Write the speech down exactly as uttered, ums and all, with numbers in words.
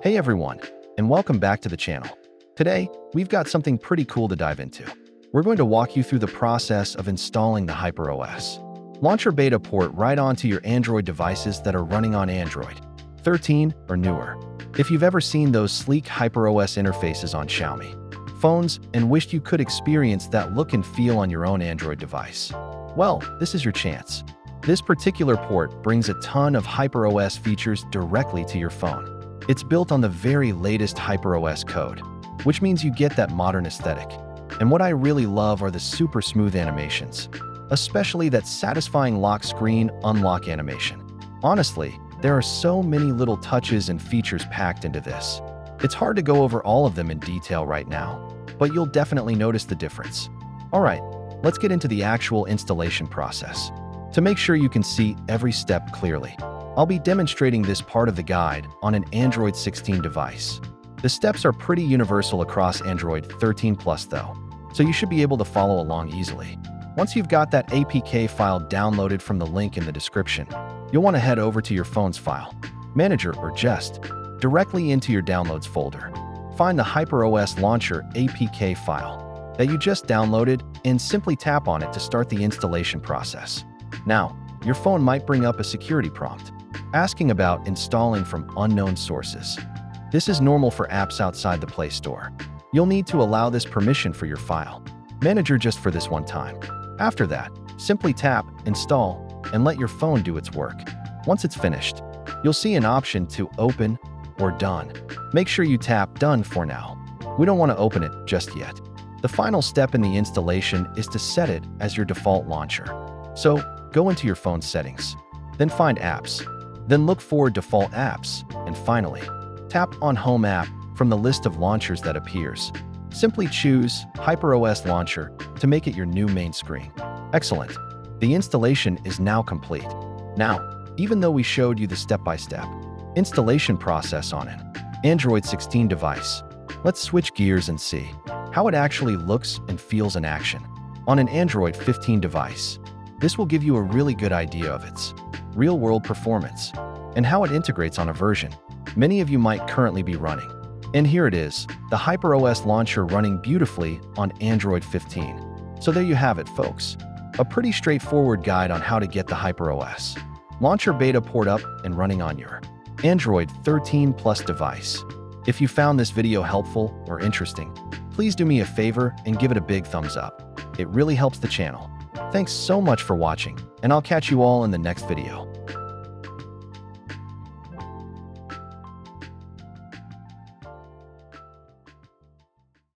Hey everyone, and welcome back to the channel. Today, we've got something pretty cool to dive into. We're going to walk you through the process of installing the HyperOS Launcher Beta Port right onto your Android devices that are running on Android thirteen or newer. If you've ever seen those sleek HyperOS interfaces on Xiaomi phones and wished you could experience that look and feel on your own Android device, well, this is your chance. This particular port brings a ton of HyperOS features directly to your phone. It's built on the very latest HyperOS code, which means you get that modern aesthetic. And what I really love are the super smooth animations, especially that satisfying lock screen unlock animation. Honestly, there are so many little touches and features packed into this. It's hard to go over all of them in detail right now, but you'll definitely notice the difference. All right, let's get into the actual installation process. To make sure you can see every step clearly, I'll be demonstrating this part of the guide on an Android sixteen device. The steps are pretty universal across Android thirteen plus though, so you should be able to follow along easily. Once you've got that A P K file downloaded from the link in the description, you'll want to head over to your phone's file manager or just directly into your downloads folder. Find the HyperOS Launcher A P K file that you just downloaded and simply tap on it to start the installation process. Now, your phone might bring up a security prompt asking about installing from unknown sources. This is normal for apps outside the Play Store. You'll need to allow this permission for your file manager just for this one time. After that, simply tap Install and let your phone do its work. Once it's finished, you'll see an option to Open or Done. Make sure you tap Done for now. We don't want to open it just yet. The final step in the installation is to set it as your default launcher. So, go into your phone's settings, then find Apps, then look for Default Apps, and finally, tap on Home App from the list of launchers that appears. Simply choose HyperOS Launcher to make it your new main screen. Excellent. The installation is now complete. Now, even though we showed you the step-by-step installation process on an Android sixteen device, let's switch gears and see how it actually looks and feels in action on an Android fifteen device. This will give you a really good idea of its real-world performance and how it integrates on a version many of you might currently be running. And here it is, the HyperOS Launcher running beautifully on Android fifteen. So there you have it, folks. A pretty straightforward guide on how to get the HyperOS Launcher Beta Port up and running on your Android thirteen plus device. If you found this video helpful or interesting, please do me a favor and give it a big thumbs up. It really helps the channel. Thanks so much for watching, and I'll catch you all in the next video.